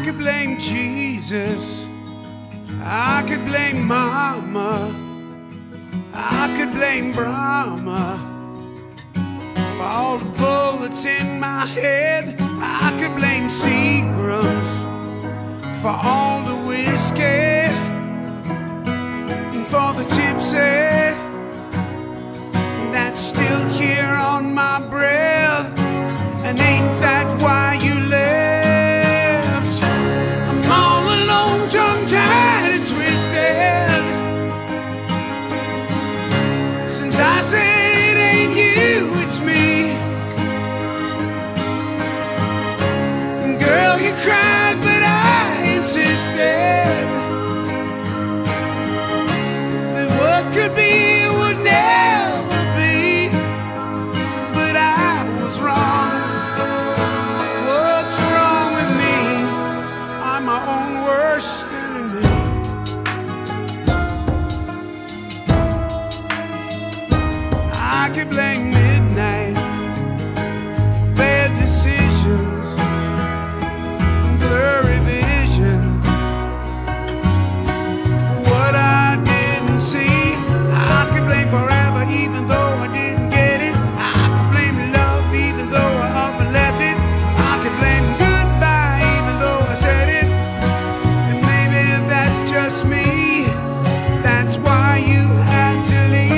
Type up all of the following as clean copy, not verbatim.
I could blame Jesus, I could blame Mama, I could blame Brahma. For all the bullets in my head, I could blame Seagrams. For all the whiskey and for the tipsy that's still here on my breath. And ain't that why you left? I'm all alone, tongue-tied and twisted. Since I said it ain't you, it's me. And girl, you cried, but I insisted that what could be would never be. But I was wrong. I could blame midnight for bad decisions and blurry vision for what I didn't see. I could blame forever even though I didn't get it. I could blame love even though I up and left it. I could blame goodbye even though I said it. And maybe that's just me, that's why you had to leave.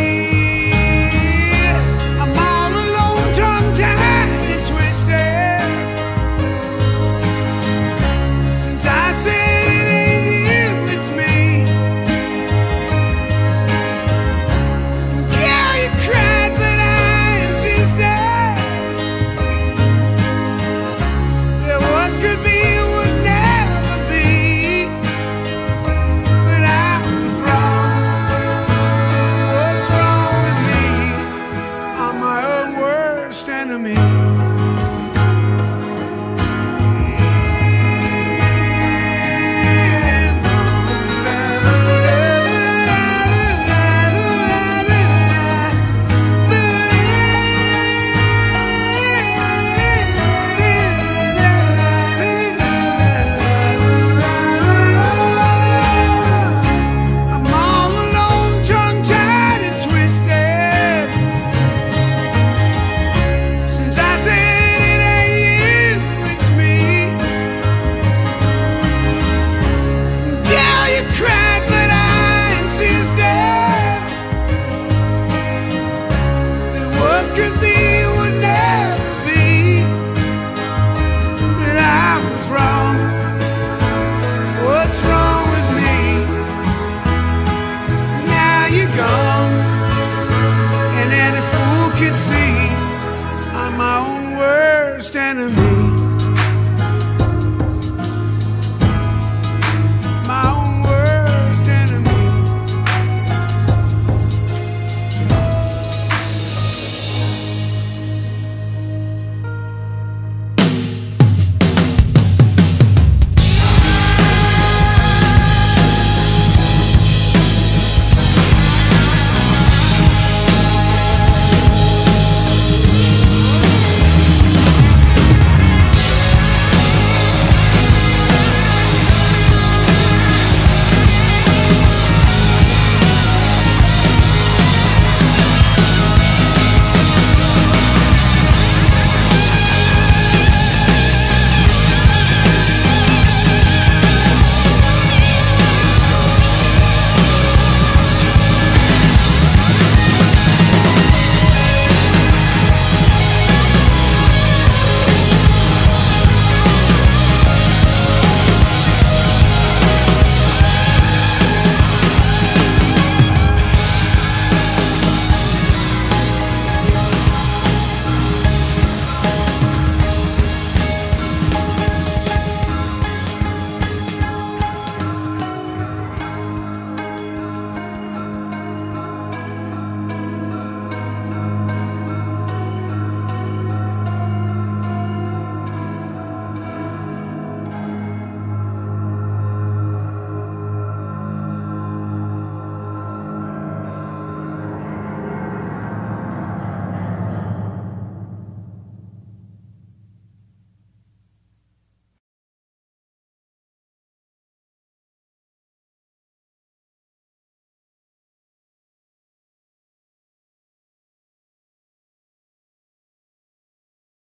See, I'm my own worst enemy.